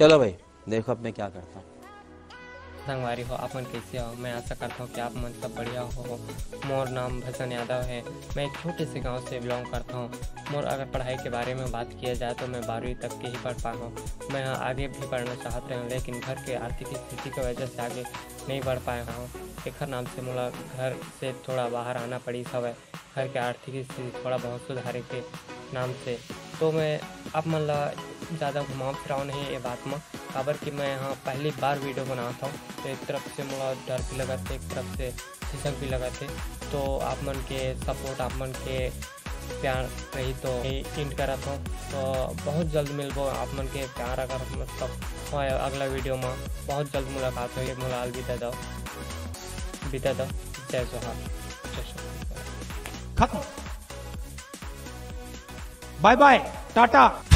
चलो भाई देखो अब मैं क्या करता हूँ। संगवारी हो आप मन कैसे हो, मैं आशा करता हूँ कि आप मन सब बढ़िया हो। मोर नाम भजन यादव है, मैं एक छोटे से गांव से बिलोंग करता हूँ। मोर अगर पढ़ाई के बारे में बात किया जाए तो मैं 12वीं तक के ही पढ़ पाया हूँ। मैं आगे भी पढ़ना चाहता हूँ लेकिन घर के आर्थिक स्थिति की वजह से आगे नहीं बढ़ पाया हूँ। एक नाम से मोला घर से थोड़ा बाहर आना पड़ी सब, घर के आर्थिक स्थिति थोड़ा बहुत सुधारे के नाम से। तो मैं अब मन ज़्यादा घुमाव फिराव नहीं ये बात में, काबर कि मैं यहाँ पहली बार वीडियो बनाता हूँ। तो एक तरफ से मुझे डर भी लगा थे, एक तरफ से हिचक भी लगा थे। तो आप मन के सपोर्ट आप मन के प्यार रही तो इंट करा था। तो बहुत जल्द मिलबो आप मन के प्यार अगर मतलब अगला वीडियो में बहुत जल्द मुलाकात हो। मुला बीता दो जय जोहार, खत्म, बाय बाय, टाटा।